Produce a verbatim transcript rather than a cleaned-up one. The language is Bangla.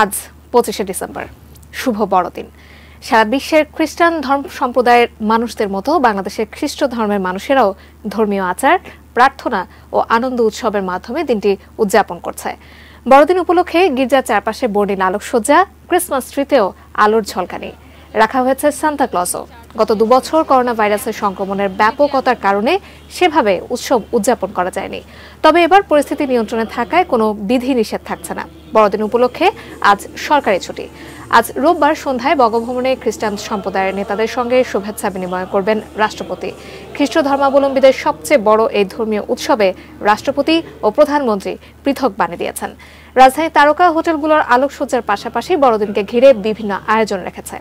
আজ পঁচিশে ডিসেম্বর শুভ বড়দিন। সারা বিশ্বের খ্রিস্টান ধর্ম সম্প্রদায়ের মানুষদের মতো বাংলাদেশের খ্রিস্ট ধর্মের মানুষেরাও ধর্মীয় আচার, প্রার্থনা ও আনন্দ উৎসবের মাধ্যমে দিনটি উদযাপন করছে। বড়দিন উপলক্ষে গির্জার চারপাশে বর্ণিল আলোকসজ্জা, ক্রিসমাস ট্রিতেও আলোর ঝলকানি, রাখা হয়েছে সান্তা ক্লজও। গত দুবছর করোনা ভাইরাসের সংক্রমণের ব্যাপকতার কারণে সেভাবে উৎসব উদযাপন করা যায়নি। তবে এবার পরিস্থিতি নিয়ন্ত্রণে থাকায় কোনো বিধি নিষেধ থাকছে না। বড়দিন উপলক্ষে আজ সরকারি ছুটি। আজ রোববার সন্ধ্যায় বঙ্গভবনে খ্রিস্টান সম্প্রদায়ের নেতাদের সঙ্গে শুভেচ্ছা বিনিময় করবেন রাষ্ট্রপতি। খ্রিস্ট ধর্মাবলম্বীদের সবচেয়ে বড় এই ধর্মীয় উৎসবে রাষ্ট্রপতি ও প্রধানমন্ত্রী পৃথক বাণী দিয়েছেন। রাজধানীর তারকা হোটেলগুলোর আলোকসজ্জার পাশাপাশি বড়দিনকে ঘিরে বিভিন্ন আয়োজন রেখেছে।